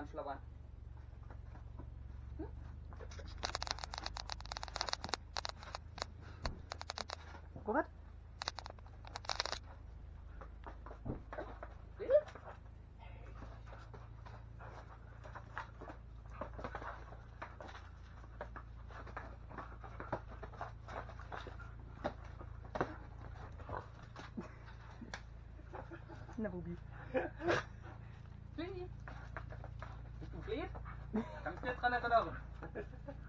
sunflower. Cover. Na Bubi. Flieh! Bist du flieh? Kannst du jetzt dran erinnern?